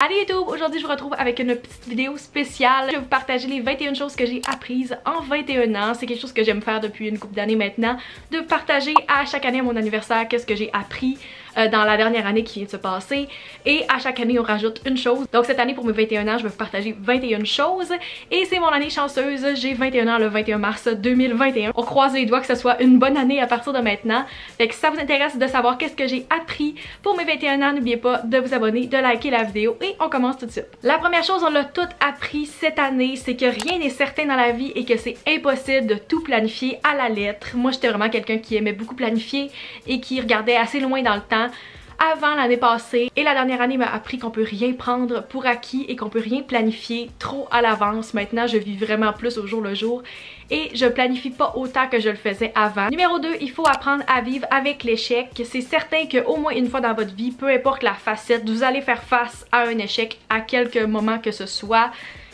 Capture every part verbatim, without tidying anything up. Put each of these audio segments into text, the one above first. Allez YouTube, aujourd'hui je vous retrouve avec une petite vidéo spéciale. Je vais vous partager les vingt et une choses que j'ai apprises en vingt et un ans. C'est quelque chose que j'aime faire depuis une couple d'années maintenant, de partager à chaque année à mon anniversaire qu'est-ce que j'ai appris euh, dans la dernière année qui vient de se passer. Et à chaque année on rajoute une chose. Donc cette année pour mes vingt et un ans, je vais vous partager vingt et une choses. Et c'est mon année chanceuse, j'ai vingt et un ans le vingt et un mars deux mille vingt et un. On croise les doigts que ce soit une bonne année à partir de maintenant. Fait que si ça vous intéresse de savoir qu'est-ce que j'ai appris pour mes vingt et un ans, n'oubliez pas de vous abonner, de liker la vidéo. Et on commence tout de suite. La première chose, on l'a toute appris cette année, c'est que rien n'est certain dans la vie et que c'est impossible de tout planifier à la lettre. Moi, j'étais vraiment quelqu'un qui aimait beaucoup planifier et qui regardait assez loin dans le temps avant l'année passée, et la dernière année m'a appris qu'on peut rien prendre pour acquis et qu'on peut rien planifier trop à l'avance. Maintenant, je vis vraiment plus au jour le jour et je planifie pas autant que je le faisais avant. Numéro deux, il faut apprendre à vivre avec l'échec. C'est certain qu'au moins une fois dans votre vie, peu importe la facette, vous allez faire face à un échec à quelque moment que ce soit.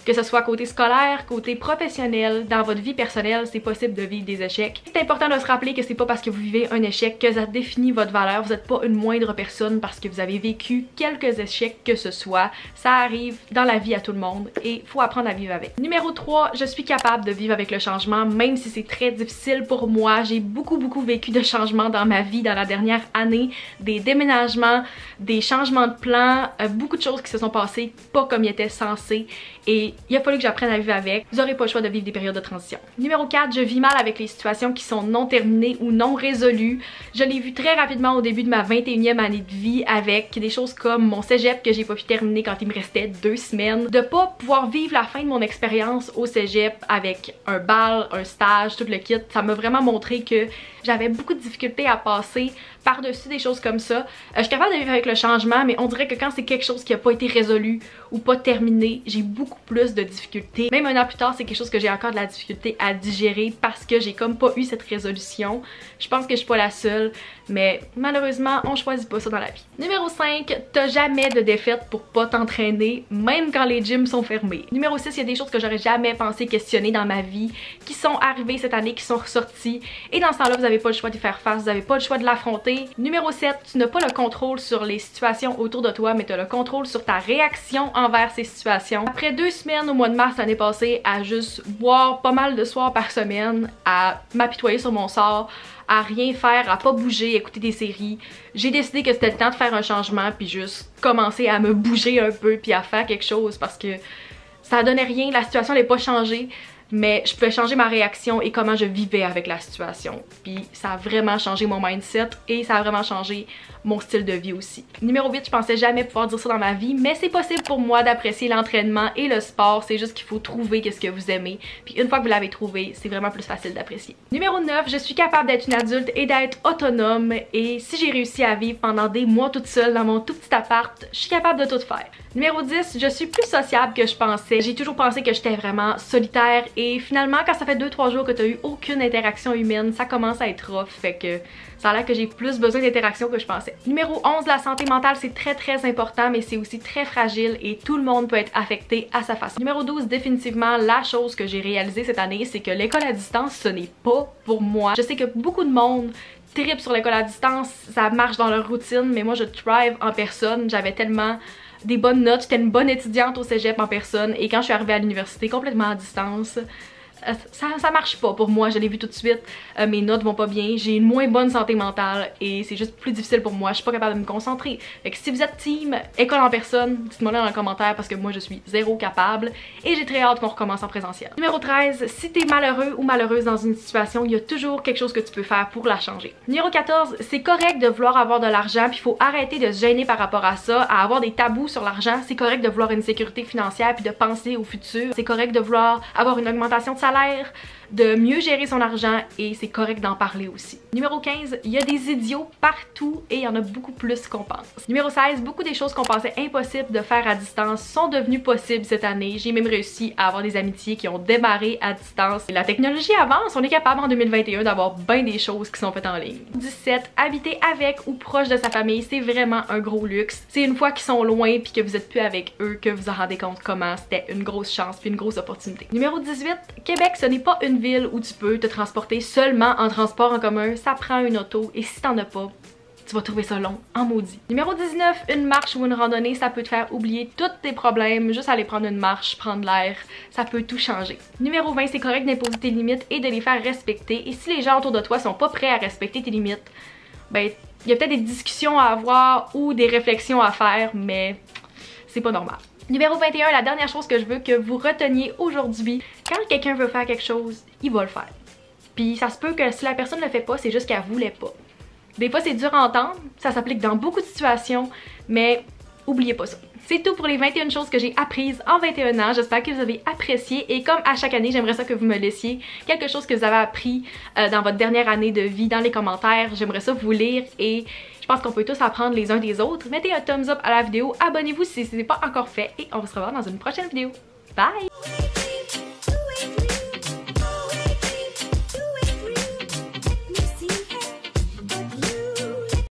Que ce soit côté scolaire, côté professionnel, dans votre vie personnelle, c'est possible de vivre des échecs. C'est important de se rappeler que c'est pas parce que vous vivez un échec que ça définit votre valeur. Vous n'êtes pas une moindre personne parce que vous avez vécu quelques échecs que ce soit. Ça arrive dans la vie à tout le monde et faut apprendre à vivre avec. Numéro trois, je suis capable de vivre avec le changement, même si c'est très difficile pour moi. J'ai beaucoup beaucoup vécu de changements dans ma vie dans la dernière année. Des déménagements, des changements de plans, euh, beaucoup de choses qui se sont passées pas comme il était censé. Et il a fallu que j'apprenne à vivre avec. Vous n'aurez pas le choix de vivre des périodes de transition. Numéro quatre, je vis mal avec les situations qui sont non terminées ou non résolues. Je l'ai vu très rapidement au début de ma vingt et unième année de vie avec des choses comme mon cégep que j'ai pas pu terminer quand il me restait deux semaines. De pas pouvoir vivre la fin de mon expérience au cégep avec un bal, un stage, tout le kit. Ça m'a vraiment montré que j'avais beaucoup de difficultés à passer par-dessus des choses comme ça. Euh, je suis capable de vivre avec le changement, mais on dirait que quand c'est quelque chose qui n'a pas été résolu ou pas terminé, j'ai beaucoup plus de difficultés. Même un an plus tard, c'est quelque chose que j'ai encore de la difficulté à digérer parce que j'ai comme pas eu cette résolution. Je pense que je suis pas la seule, mais malheureusement, on choisit pas ça dans la vie. Numéro cinq, t'as jamais de défaite pour pas t'entraîner, même quand les gyms sont fermés. Numéro six, il y a des choses que j'aurais jamais pensé questionner dans ma vie, qui sont arrivées cette année, qui sont ressorties, et dans ce temps-là, vous avez pas le choix d'y faire face, vous avez pas le choix de l'affronter. Numéro sept, tu n'as pas le contrôle sur les situations autour de toi, mais t'as le contrôle sur ta réaction envers ces situations. Après deux semaines au mois de mars l'année passée à juste boire pas mal de soirs par semaine, à m'apitoyer sur mon sort, à rien faire, à pas bouger, écouter des séries, j'ai décidé que c'était le temps de faire un changement puis juste commencer à me bouger un peu puis à faire quelque chose parce que ça donnait rien, la situation n'allait pas changer, mais je pouvais changer ma réaction et comment je vivais avec la situation. Puis ça a vraiment changé mon mindset et ça a vraiment changé mon style de vie aussi. Numéro huit, je pensais jamais pouvoir dire ça dans ma vie, mais c'est possible pour moi d'apprécier l'entraînement et le sport, c'est juste qu'il faut trouver qu'est-ce que vous aimez. Puis une fois que vous l'avez trouvé, c'est vraiment plus facile d'apprécier. Numéro neuf, je suis capable d'être une adulte et d'être autonome, et si j'ai réussi à vivre pendant des mois toute seule dans mon tout petit appart, je suis capable de tout faire. Numéro dix, je suis plus sociable que je pensais. J'ai toujours pensé que j'étais vraiment solitaire. Et finalement, quand ça fait deux trois jours que t'as eu aucune interaction humaine, ça commence à être rough, fait que ça a l'air que j'ai plus besoin d'interaction que je pensais. Numéro onze, la santé mentale, c'est très très important, mais c'est aussi très fragile et tout le monde peut être affecté à sa façon. Numéro douze, définitivement, la chose que j'ai réalisée cette année, c'est que l'école à distance, ce n'est pas pour moi. Je sais que beaucoup de monde tripe sur l'école à distance, ça marche dans leur routine, mais moi je thrive en personne, j'avais tellement des bonnes notes, j'étais une bonne étudiante au cégep en personne, et quand je suis arrivée à l'université complètement à distance, ça, ça marche pas pour moi, je l'ai vu tout de suite, euh, mes notes vont pas bien, j'ai une moins bonne santé mentale et c'est juste plus difficile pour moi, je suis pas capable de me concentrer. Fait que si vous êtes team école en personne, dites-moi là dans les commentaires parce que moi je suis zéro capable et j'ai très hâte qu'on recommence en présentiel. Numéro treize, si t'es malheureux ou malheureuse dans une situation, il y a toujours quelque chose que tu peux faire pour la changer. Numéro quatorze, c'est correct de vouloir avoir de l'argent, puis il faut arrêter de se gêner par rapport à ça, à avoir des tabous sur l'argent. C'est correct de vouloir une sécurité financière puis de penser au futur. C'est correct de vouloir avoir une augmentation de salaire, de mieux gérer son argent, et c'est correct d'en parler aussi. Numéro quinze, il y a des idiots partout et il y en a beaucoup plus qu'on pense. Numéro seize, beaucoup des choses qu'on pensait impossibles de faire à distance sont devenues possibles cette année. J'ai même réussi à avoir des amitiés qui ont démarré à distance. La technologie avance, on est capable en deux mille vingt et un d'avoir bien des choses qui sont faites en ligne. dix-sept, habiter avec ou proche de sa famille, c'est vraiment un gros luxe. C'est une fois qu'ils sont loin puis que vous êtes plus avec eux que vous en rendez compte comment c'était une grosse chance puis une grosse opportunité. Numéro dix-huit, Québec, ce n'est pas une ville où tu peux te transporter seulement en transport en commun, ça prend une auto et si t'en as pas, tu vas trouver ça long en maudit. Numéro dix-neuf, une marche ou une randonnée, ça peut te faire oublier tous tes problèmes. Juste aller prendre une marche, prendre l'air, ça peut tout changer. Numéro vingt, c'est correct d'imposer tes limites et de les faire respecter. Et si les gens autour de toi sont pas prêts à respecter tes limites, ben il y a peut-être des discussions à avoir ou des réflexions à faire, mais c'est pas normal. Numéro vingt et un, la dernière chose que je veux que vous reteniez aujourd'hui, quand quelqu'un veut faire quelque chose, il va le faire. Puis ça se peut que si la personne ne le fait pas, c'est juste qu'elle voulait pas. Des fois c'est dur à entendre, ça s'applique dans beaucoup de situations, mais oubliez pas ça. C'est tout pour les vingt et une choses que j'ai apprises en vingt et un ans, j'espère que vous avez apprécié et comme à chaque année, j'aimerais ça que vous me laissiez quelque chose que vous avez appris euh, dans votre dernière année de vie dans les commentaires, j'aimerais ça vous lire et je pense qu'on peut tous apprendre les uns des autres. Mettez un thumbs up à la vidéo, abonnez-vous si ce n'est pas encore fait et on va se revoir dans une prochaine vidéo. Bye!